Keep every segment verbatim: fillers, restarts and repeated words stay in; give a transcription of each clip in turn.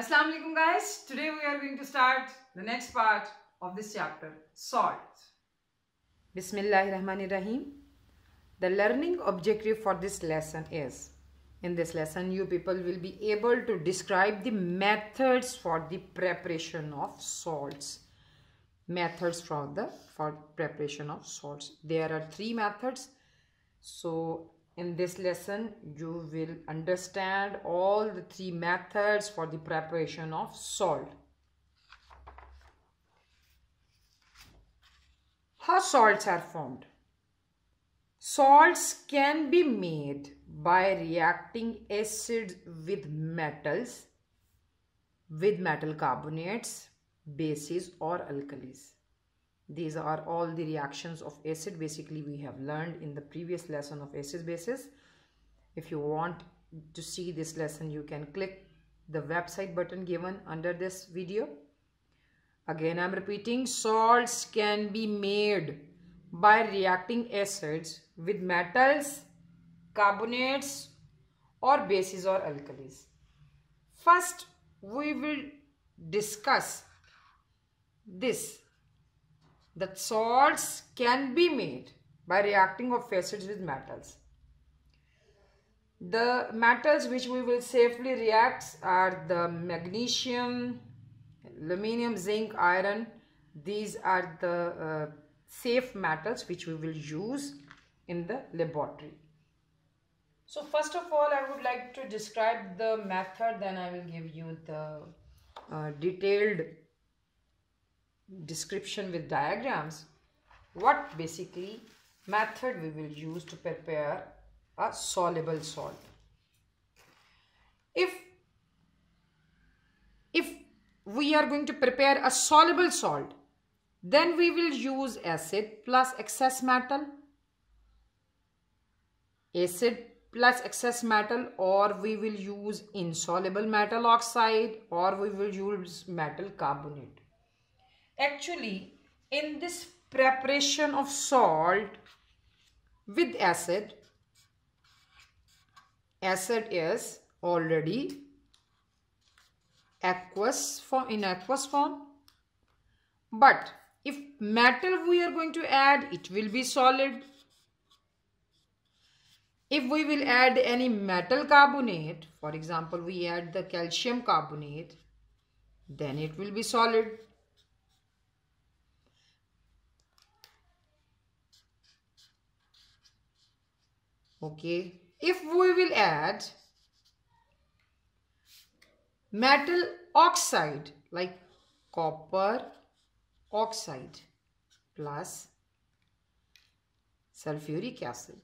Assalamu alaikum guys. Today we are going to start the next part of this chapter, salt. Bismillahirrahmanirrahim. The learning objective for this lesson is, in this lesson you people will be able to describe the methods for the preparation of salts. Methods for the for preparation of salts. There are three methods. So in this lesson, you will understand all the three methods for the preparation of salt. How salts are formed? Salts can be made by reacting acids with metals, with metal carbonates, bases or alkalis. These are all the reactions of acid. Basically, we have learned in the previous lesson of acid bases. If you want to see this lesson, you can click the website button given under this video. Again, I'm repeating, salts can be made by reacting acids with metals, carbonates, or bases or alkalis. First, we will discuss this. That salts can be made by reacting of acids with metals. The metals which we will safely react are the magnesium, aluminium, zinc, iron. These are the uh, safe metals which we will use in the laboratory. So first of all, I would like to describe the method, then I will give you the uh, detailed description with diagrams, what basically method we will use to prepare a soluble salt. If, if we are going to prepare a soluble salt, then we will use acid plus excess metal, acid plus excess metal, or we will use insoluble metal oxide, or we will use metal carbonate. Actually, in this preparation of salt with acid, acid is already aqueous form, in aqueous form. But if metal we are going to add, it will be solid. If we will add any metal carbonate, for example, we add the calcium carbonate, then it will be solid. Okay, if we will add metal oxide like copper oxide plus sulfuric acid,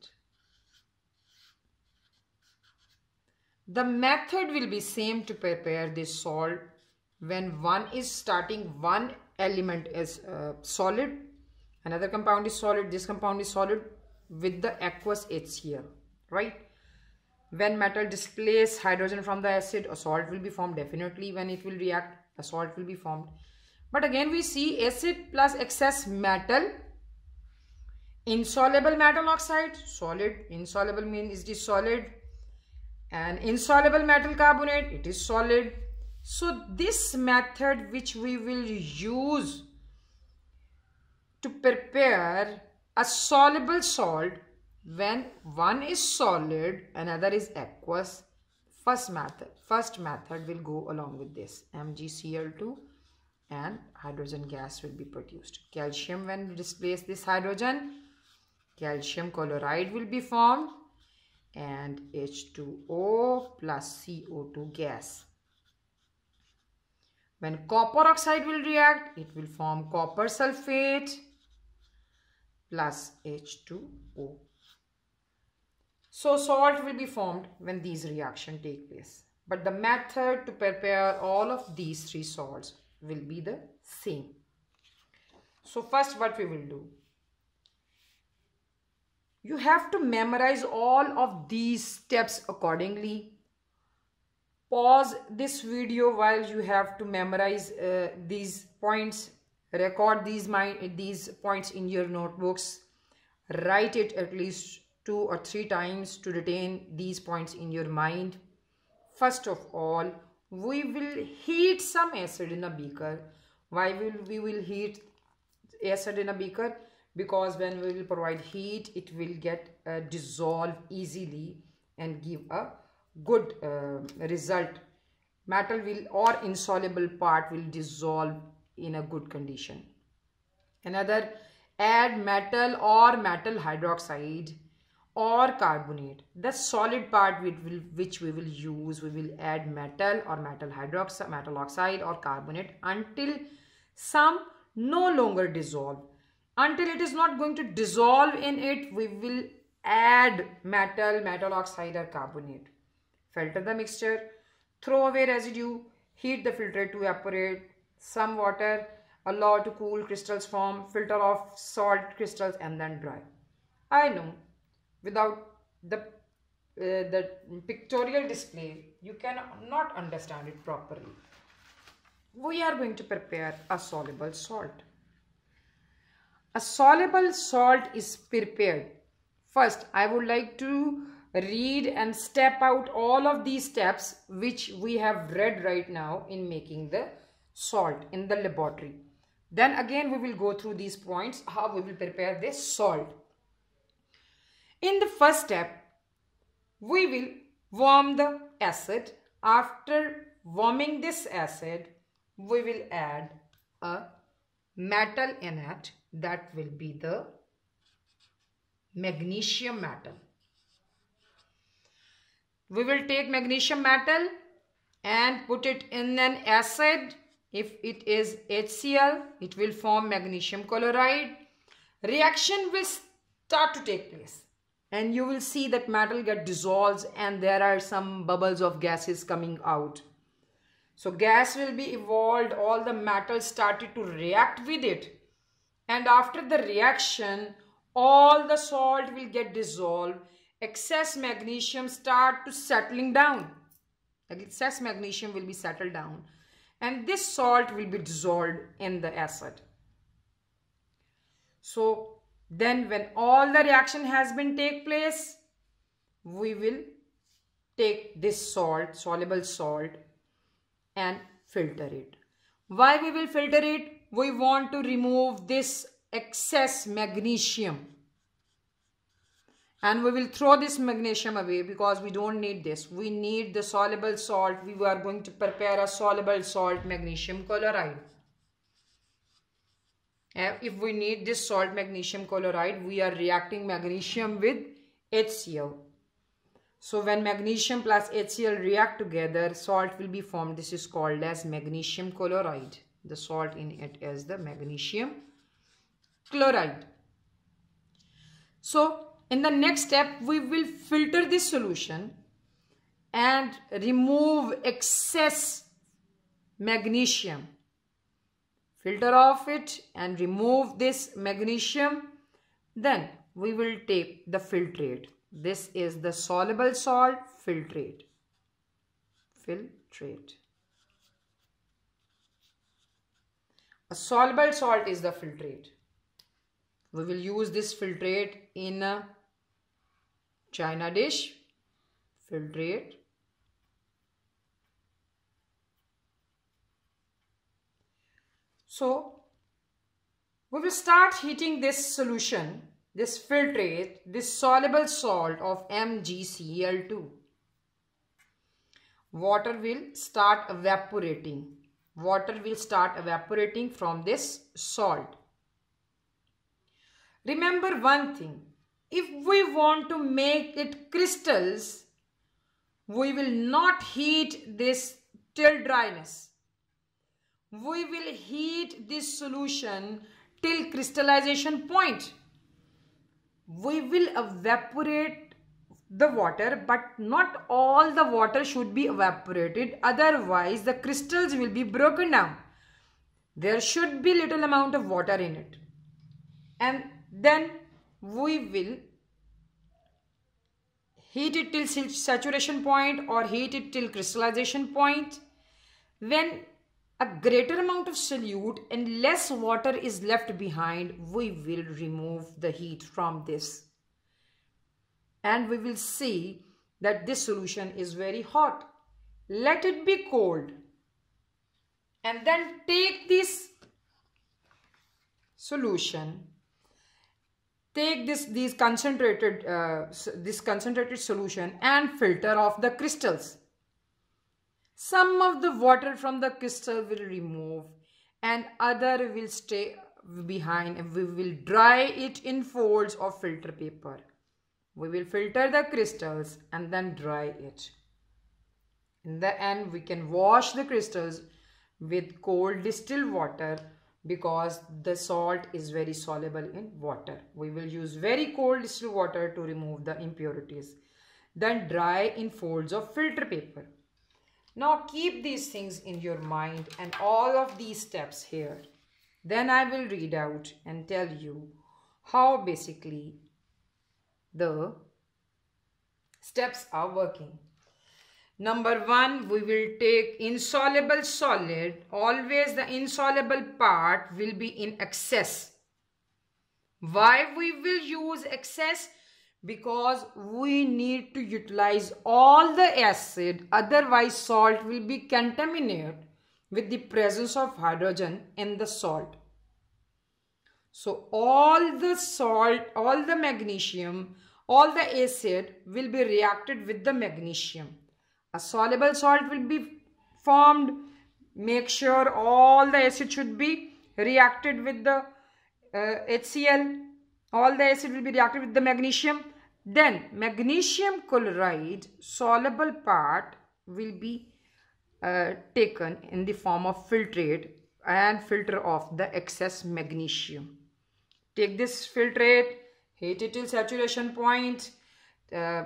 the method will be same to prepare this salt. When one is starting, one element is uh, solid, another compound is solid, this compound is solid, with the aqueous HCl, right? When metal displaces hydrogen from the acid, a salt will be formed. Definitely, when it will react, a salt will be formed. But again, we see acid plus excess metal, insoluble metal oxide, solid. Insoluble means it is solid, and insoluble metal carbonate, it is solid. So this method which we will use to prepare a soluble salt, when one is solid, another is aqueous, first method first method will go along with this. M g C l two and hydrogen gas will be produced. Calcium, when we displace this hydrogen, calcium chloride will be formed and H two O plus C O two gas. When copper oxide will react, it will form copper sulfate plus H two O. So salt will be formed when these reactions take place. But the method to prepare all of these three salts will be the same. So first, what we will do? You have to memorize all of these steps accordingly. Pause this video while you have to memorize uh, these points. Record these my these points in your notebooks. Write it at least two or three times to retain these points in your mind. First of all, we will heat some acid in a beaker. Why will we will heat acid in a beaker? Because when we will provide heat, it will get uh, dissolved easily and give a good uh, result. Metal will or insoluble part will dissolve in a good condition. Another, add metal or metal hydroxide or carbonate. The solid part which, will, which we will use, we will add metal or metal hydroxide, metal oxide or carbonate until some no longer dissolve. Until it is not going to dissolve in it, we will add metal, metal oxide or carbonate. Filter the mixture, throw away residue, heat the filtrate to evaporate some water, allow to cool, crystals form, filter off salt crystals and then dry. I know, without the, uh, the pictorial display, you cannot understand it properly. We are going to prepare a soluble salt. A soluble salt is prepared. First, I would like to read and step out all of these steps which we have read right now in making the salt in the laboratory. Then again, we will go through these points, how we will prepare this salt. In the first step, we will warm the acid. After warming this acid, we will add a metal in it. That will be the magnesium metal. We will take magnesium metal and put it in an acid. If it is HCl, it will form magnesium chloride. Reaction will start to take place and you will see that metal get dissolves and there are some bubbles of gases coming out. So gas will be evolved, all the metals started to react with it. And after the reaction, all the salt will get dissolved. Excess magnesium start to settling down. Excess magnesium will be settled down. And this salt will be dissolved in the acid. So then when all the reaction has been take place, we will take this salt, soluble salt, and filter it. Why we will filter it? We want to remove this excess magnesium. And we will throw this magnesium away because we don't need this. We need the soluble salt. We are going to prepare a soluble salt, magnesium chloride. If we need this salt, magnesium chloride, we are reacting magnesium with HCl. So when magnesium plus HCl react together, salt will be formed. This is called as magnesium chloride. The salt in it is the magnesium chloride. So in the next step, we will filter this solution and remove excess magnesium. Filter off it and remove this magnesium. Then we will take the filtrate. This is the soluble salt filtrate. Filtrate. A soluble salt is the filtrate. We will use this filtrate in a china dish. Filtrate. So, we will start heating this solution. This filtrate, this soluble salt of M g C l two. Water will start evaporating. Water will start evaporating from this salt. Remember one thing. If we want to make it crystals, we will not heat this till dryness. We will heat this solution till crystallization point. We will evaporate the water, but not all the water should be evaporated, otherwise the crystals will be broken down. There should be little amount of water in it. And then we will heat it till saturation point or heat it till crystallization point. When a greater amount of solute and less water is left behind, we will remove the heat from this. And we will see that this solution is very hot. let it be cold, and then take this solution, take this these concentrated uh, this concentrated solution and filter off the crystals. Some of the water from the crystal will remove and other will stay behind, and we will dry it in folds of filter paper. We will filter the crystals and then dry it. In the end, we can wash the crystals with cold distilled water because the salt is very soluble in water. We will use very cold distilled water to remove the impurities. Then dry in folds of filter paper. Now keep these things in your mind and all of these steps here. Then I will read out and tell you how basically the steps are working. Number one, we will take insoluble solid. Always the insoluble part will be in excess. Why we will use excess? Because we need to utilize all the acid, otherwise salt will be contaminated with the presence of hydrogen in the salt. So all the salt, all the magnesium, all the acid will be reacted with the magnesium. A soluble salt will be formed. Make sure all the acid should be reacted with the uh, HCl. All the acid will be reacted with the magnesium. Then magnesium chloride soluble part will be uh, taken in the form of filtrate and filter off the excess magnesium. Take this filtrate, heat it till saturation point. Uh,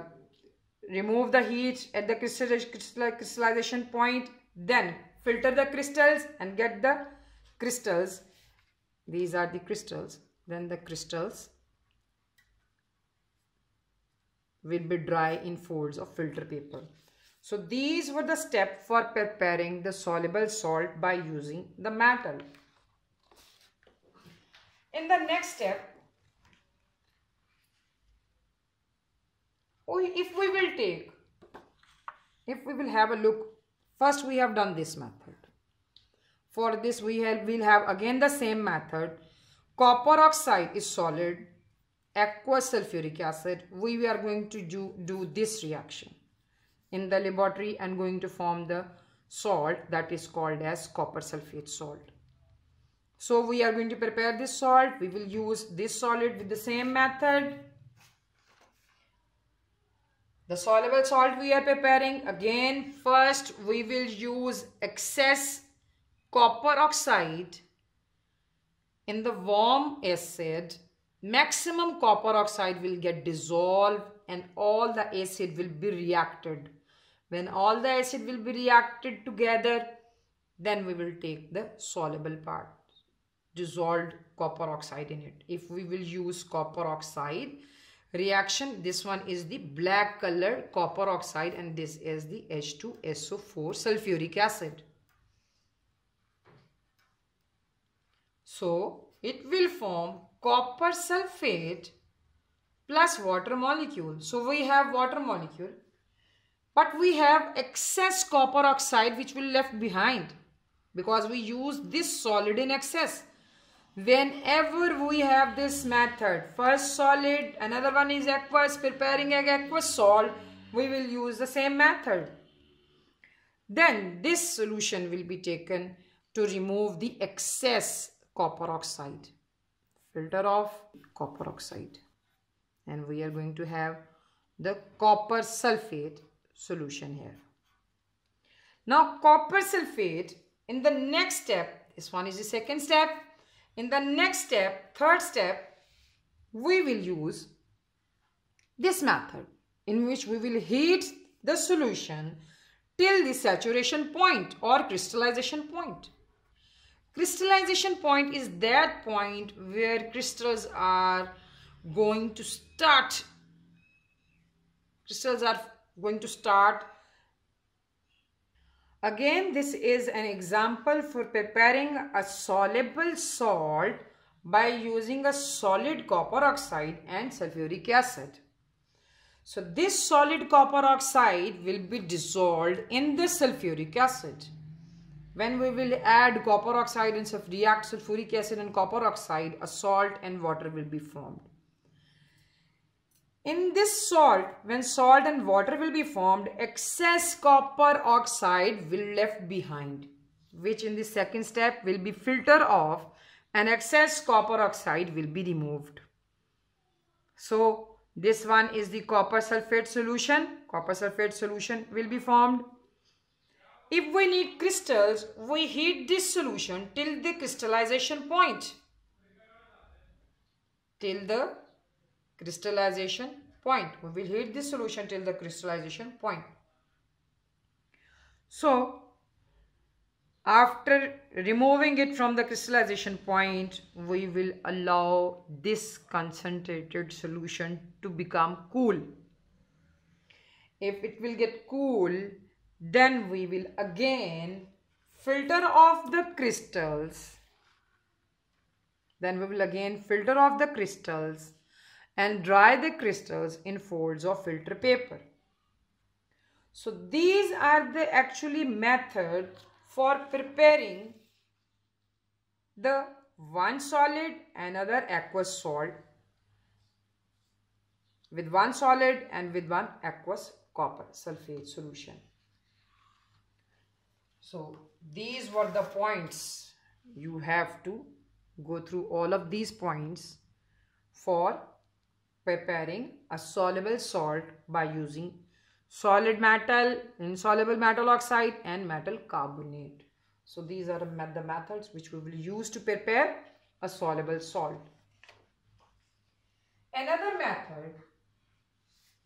remove the heat at the crystallization point. Then filter the crystals and get the crystals. These are the crystals. Then the crystals will be dry in folds of filter paper. So these were the steps for preparing the soluble salt by using the metal. In the next step, if we will take, if we will have a look, first we have done this method. For this we will have again the same method. Copper oxide is solid, aqueous sulfuric acid. We are going to do, do this reaction in the laboratory and going to form the salt that is called as copper sulfate salt. So we are going to prepare this salt. We will use this solid with the same method. The soluble salt we are preparing, again first we will use excess copper oxide in the warm acid. Maximum copper oxide will get dissolved and all the acid will be reacted. When all the acid will be reacted together, then we will take the soluble part, dissolved copper oxide in it. If we will use copper oxide reaction, this one is the black color copper oxide and this is the H two S O four sulfuric acid. So it will form copper sulfate plus water molecule. So we have water molecule, but we have excess copper oxide which will left behind because we use this solid in excess. Whenever we have this method, first solid, another one is aqueous, preparing an aqueous salt, we will use the same method. Then this solution will be taken to remove the excess copper oxide. Filter off copper oxide and we are going to have the copper sulfate solution here. Now copper sulfate in the next step, this one is the second step. In the next step, third step, we will use this method in which we will heat the solution till the saturation point or crystallization point. Crystallization point is that point where crystals are going to start. Crystals are going to start. Again, this is an example for preparing a soluble salt by using a solid copper oxide and sulfuric acid. So this solid copper oxide will be dissolved in the sulfuric acid. When we will add copper oxide and react sulfuric acid and copper oxide, a salt and water will be formed. In this salt, when salt and water will be formed, excess copper oxide will left behind, which in the second step will be filtered off and excess copper oxide will be removed. So this one is the copper sulfate solution. Copper sulfate solution will be formed. If we need crystals, we heat this solution till the crystallization point. Till the crystallization point. We will heat this solution till the crystallization point. So, after removing it from the crystallization point, we will allow this concentrated solution to become cool. If it will get cool, then we will again filter off the crystals. Then we will again filter off the crystals and dry the crystals in folds of filter paper. So these are the actually method for preparing the one solid and another aqueous salt with one solid and with one aqueous copper sulfate solution. So these were the points. You have to go through all of these points for preparing a soluble salt by using solid metal, insoluble metal oxide and metal carbonate. So these are the methods which we will use to prepare a soluble salt. Another method,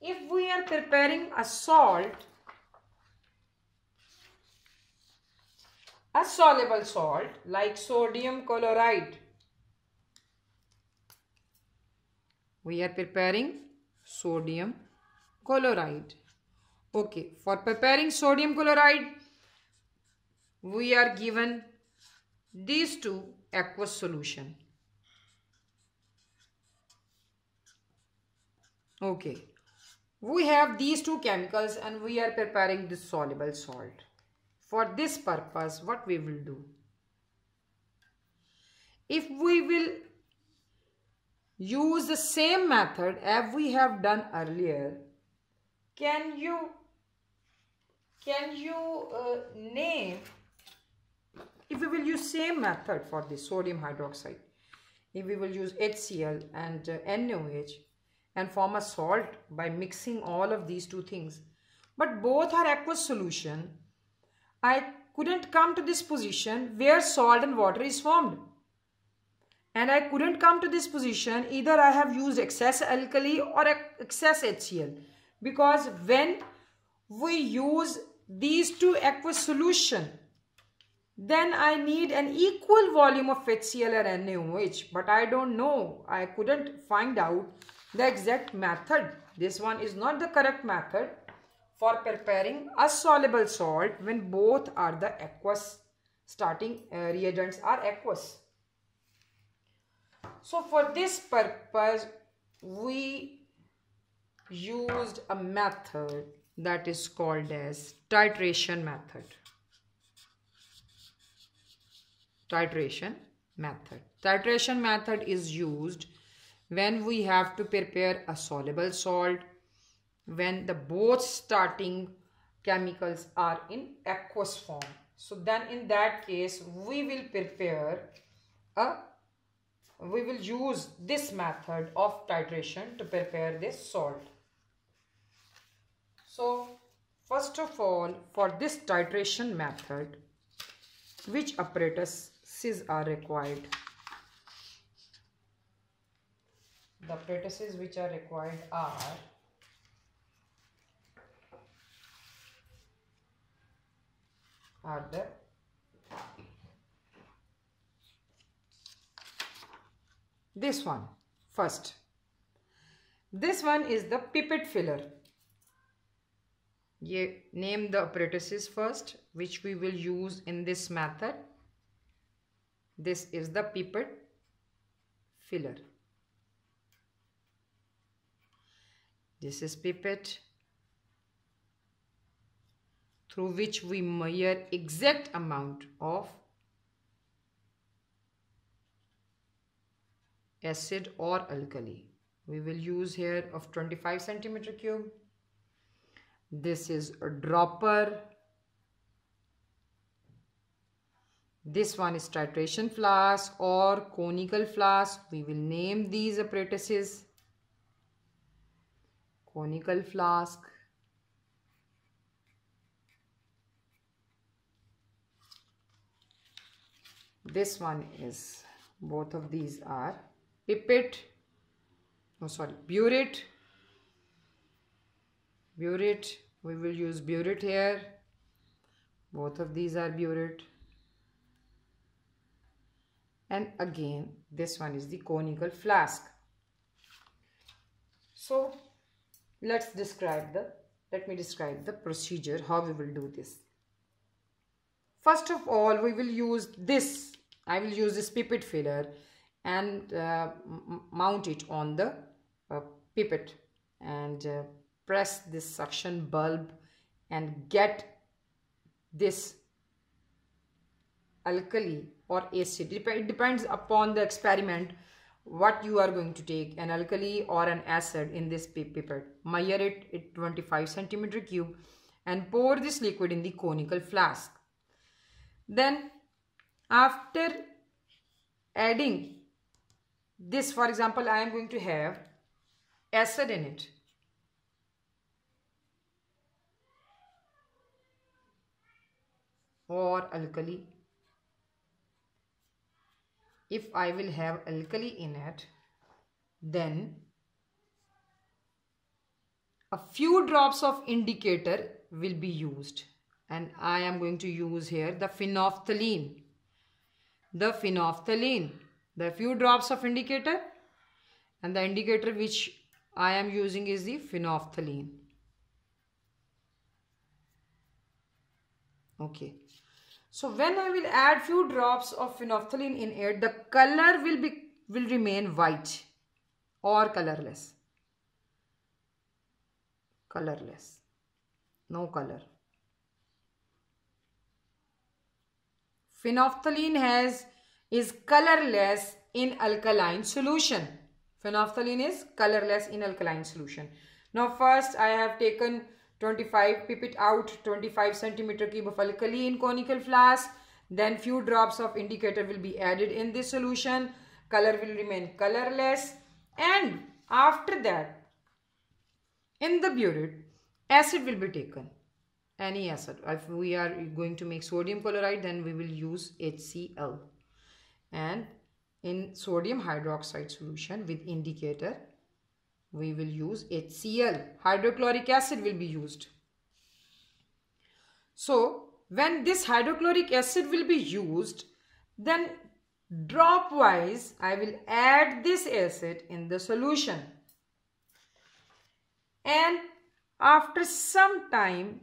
if we are preparing a salt, a soluble salt like sodium chloride. We are preparing sodium chloride. Okay, for preparing sodium chloride, we are given these two aqueous solution. Okay, we have these two chemicals and we are preparing this soluble salt. For this purpose, what we will do? If we will use the same method as we have done earlier, can you, can you uh, name, if we will use same method for the sodium hydroxide, if we will use HCl and uh, NaOH and form a salt by mixing all of these two things, but both are aqueous solution, I couldn't come to this position where salt and water is formed. And I couldn't come to this position either I have used excess alkali or excess HCl. Because when we use these two aqueous solution, then I need an equal volume of HCl or NaOH. But I don't know. I couldn't find out the exact method. This one is not the correct method for preparing a soluble salt when both are the aqueous, starting uh, reagents are aqueous. So for this purpose, we used a method that is called as titration method. Titration method. Titration method is used when we have to prepare a soluble salt when the both starting chemicals are in aqueous form. So then in that case, we will prepare a, we will use this method of titration to prepare this salt. So first of all, for this titration method, which apparatuses are required? The apparatuses which are required are are the this one first this one is the pipette filler. Ye name the apparatuses first which we will use in this method. This is the pipette filler. This is pipette, through which we measure exact amount of acid or alkali. We will use here of twenty-five centimeter cube. This is a dropper. This one is titration flask or conical flask. We will name these apparatuses. Conical flask. This one is, both of these are pipette, no sorry, burette. Burette, we will use burette here. Both of these are burette. And again, this one is the conical flask. So, let's describe the, let me describe the procedure, how we will do this. First of all, we will use this, I will use this pipette filler and uh, mount it on the uh, pipette and uh, press this suction bulb and get this alkali or acid. It depends upon the experiment what you are going to take, an alkali or an acid in this pipette. Measure it at twenty-five centimeter cube and pour this liquid in the conical flask. Then after adding this, for example, I am going to have acid in it. Or alkali. If I will have alkali in it, then a few drops of indicator will be used, and I am going to use here the phenolphthalein. The phenolphthalein, the few drops of indicator, and the indicator which I am using is the phenolphthalein. Okay. So when I will add few drops of phenolphthalein in it, the color will be will remain white or colorless. Colorless. No color. Phenolphthalein has is colorless in alkaline solution. Phenolphthalein is colorless in alkaline solution. Now first I have taken twenty-five, pip it out, twenty-five centimeter cube of alkali in conical flask. Then few drops of indicator will be added in this solution. Color will remain colorless. And after that, in the burette, acid will be taken. Any acid. If we are going to make sodium chloride, then we will use HCl. And in sodium hydroxide solution with indicator, we will use HCl. Hydrochloric acid will be used. So, when this hydrochloric acid will be used, then dropwise I will add this acid in the solution. And after some time,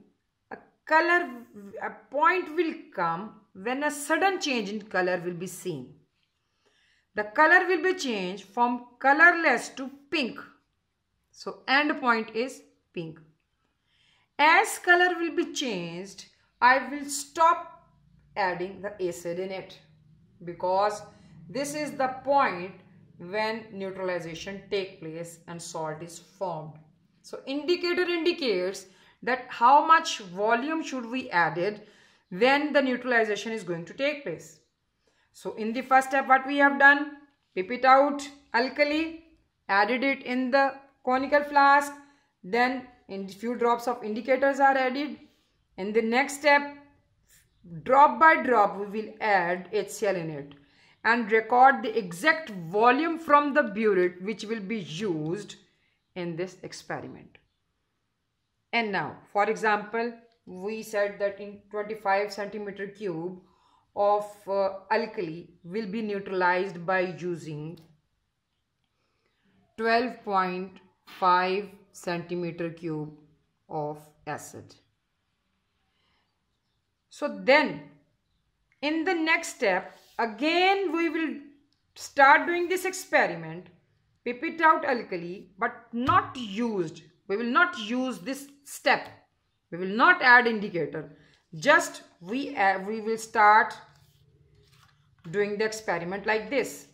a color, a point will come when a sudden change in color will be seen. The color will be changed from colorless to pink. So, end point is pink. As color will be changed, I will stop adding the acid in it, because this is the point when neutralization takes place and salt is formed. So, indicator indicates that how much volume should we add when the neutralization is going to take place. So, in the first step what we have done, pip it out, alkali, added it in the conical flask, then in few drops of indicators are added. In the next step, drop by drop, we will add HCl in it and record the exact volume from the burette which will be used in this experiment. And now, for example, we said that in twenty-five centimeter cube of uh, alkali will be neutralized by using twelve point five centimeter cube of acid. So then in the next step, again we will start doing this experiment, pip it out alkali but not used. We will not use this step. We will not add indicator. Just we, add, we will start doing the experiment like this.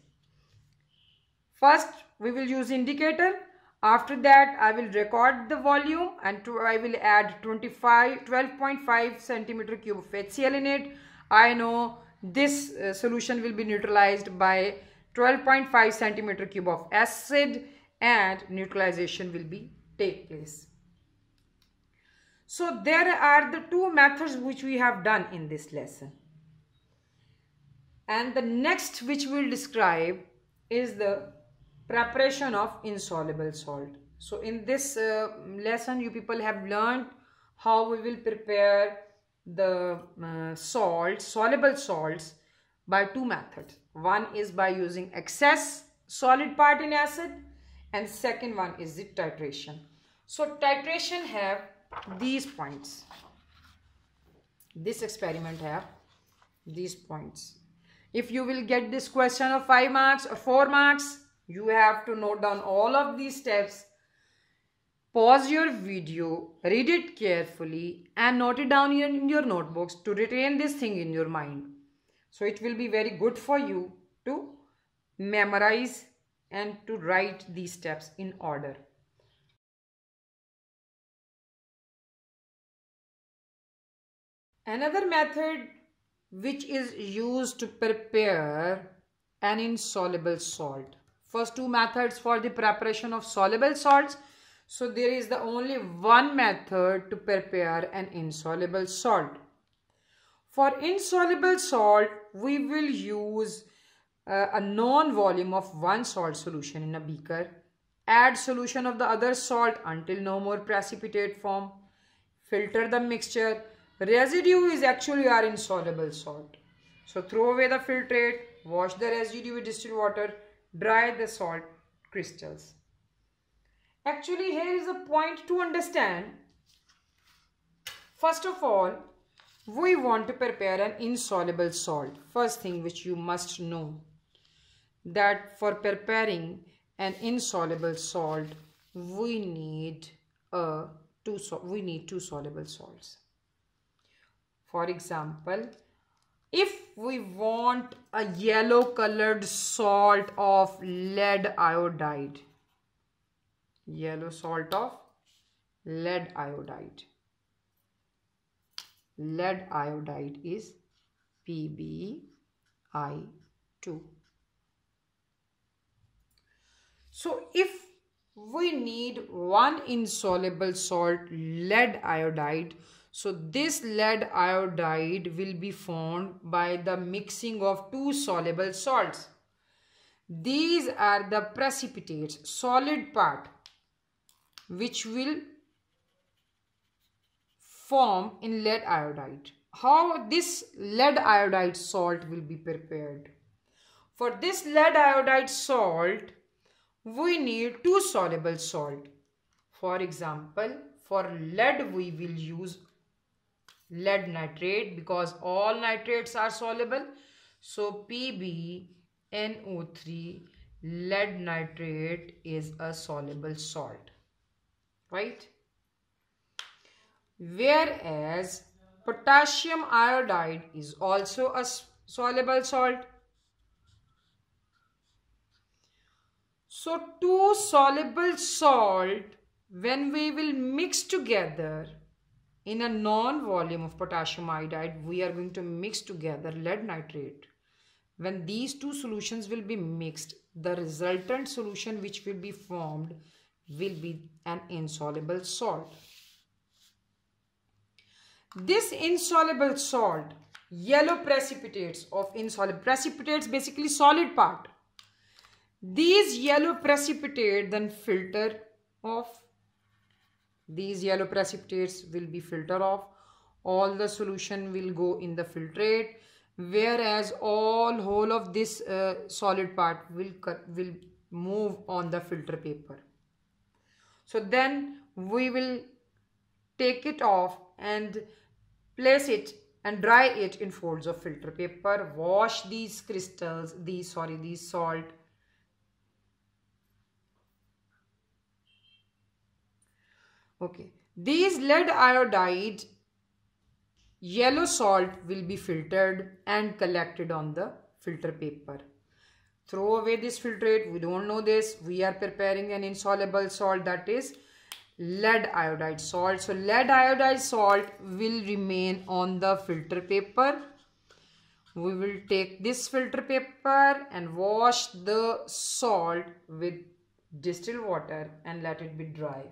First, we will use indicator. After that, I will record the volume and to, I will add twenty-five, twelve point five centimeter cube of HCl in it. I know this uh, solution will be neutralized by twelve point five centimeter cube of acid and neutralization will be take place. So there are the two methods which we have done in this lesson. And the next which we will describe is the preparation of insoluble salt. So in this uh, lesson you people have learned how we will prepare the uh, salt, soluble salts by two methods. One is by using excess solid part in acid and second one is the titration. So titration have these points. This experiment have these points. If you will get this question of five marks or four marks, you have to note down all of these steps, pause your video, read it carefully and note it down in your notebooks to retain this thing in your mind. So it will be very good for you to memorize and to write these steps in order. Another method which is used to prepare an insoluble salt. First two methods for the preparation of soluble salts. So there is the only one method to prepare an insoluble salt. For insoluble salt, we will use uh, a known volume of one salt solution in a beaker. Add solution of the other salt until no more precipitate form. Filter the mixture. Residue is actually our insoluble salt. So throw away the filtrate. Wash the residue with distilled water. Dry the salt crystals. Actually, here is a point to understand. First of all, we want to prepare an insoluble salt. First thing which you must know that for preparing an insoluble salt, we need a two so we need two soluble salts. For example, if we want a yellow colored salt of lead iodide, yellow salt of lead iodide, lead iodide is P b I two. So if we need one insoluble salt, lead iodide, so this lead iodide will be formed by the mixing of two soluble salts. These are the precipitates, solid part, which will form in lead iodide. How this lead iodide salt will be prepared? For this lead iodide salt, we need two soluble salt. For example, for lead we will use lead nitrate because all nitrates are soluble. So P b N O three, lead nitrate, is a soluble salt, right? Whereas potassium iodide is also a soluble salt. So two soluble salt, when we will mix together in a non-volume of potassium iodide, we are going to mix together lead nitrate. When these two solutions will be mixed, the resultant solution which will be formed will be an insoluble salt. This insoluble salt, yellow precipitates of insoluble precipitates, basically solid part. These yellow precipitate then filter off. These yellow precipitates will be filtered off. All the solution will go in the filtrate, whereas all whole of this uh, solid part will will move on the filter paper. So then we will take it off and place it and dry it in folds of filter paper. Wash these crystals, these sorry, these salt. Okay. These lead iodide yellow salt will be filtered and collected on the filter paper. Throw away this filtrate. We don't know this. We are preparing an insoluble salt, that is lead iodide salt. So lead iodide salt will remain on the filter paper. We will take this filter paper and wash the salt with distilled water and let it be dry.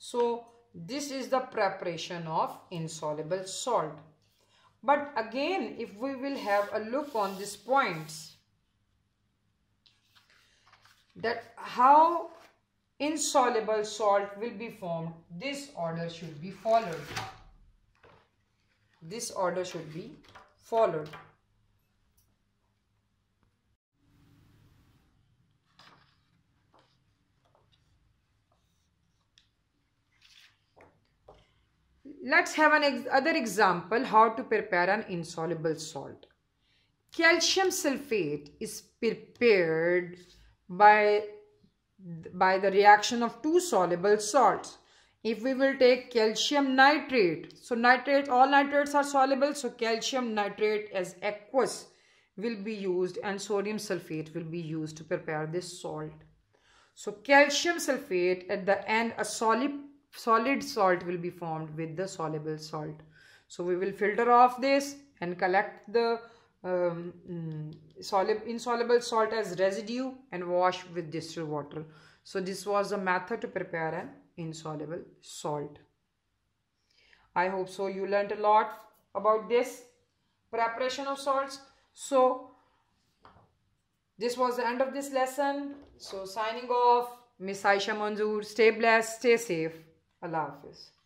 So this is the preparation of insoluble salt. But again, if we will have a look on these points, that how insoluble salt will be formed, this order should be followed. This order should be followed. Let's have an ex other example how to prepare an insoluble salt. Calcium sulfate is prepared by by the reaction of two soluble salts. If we will take calcium nitrate, so nitrate, all nitrates are soluble, so calcium nitrate as aqueous will be used and sodium sulfate will be used to prepare this salt. So calcium sulfate, at the end a solid solid salt will be formed with the soluble salt. So we will filter off this and collect the um, soluble insoluble salt as residue and wash with distilled water. So this was the method to prepare an insoluble salt. I hope so you learnt a lot about this preparation of salts. So this was the end of this lesson. So signing off, Miss Aisha Manzoor. Stay blessed, stay safe. Allah Hafiz.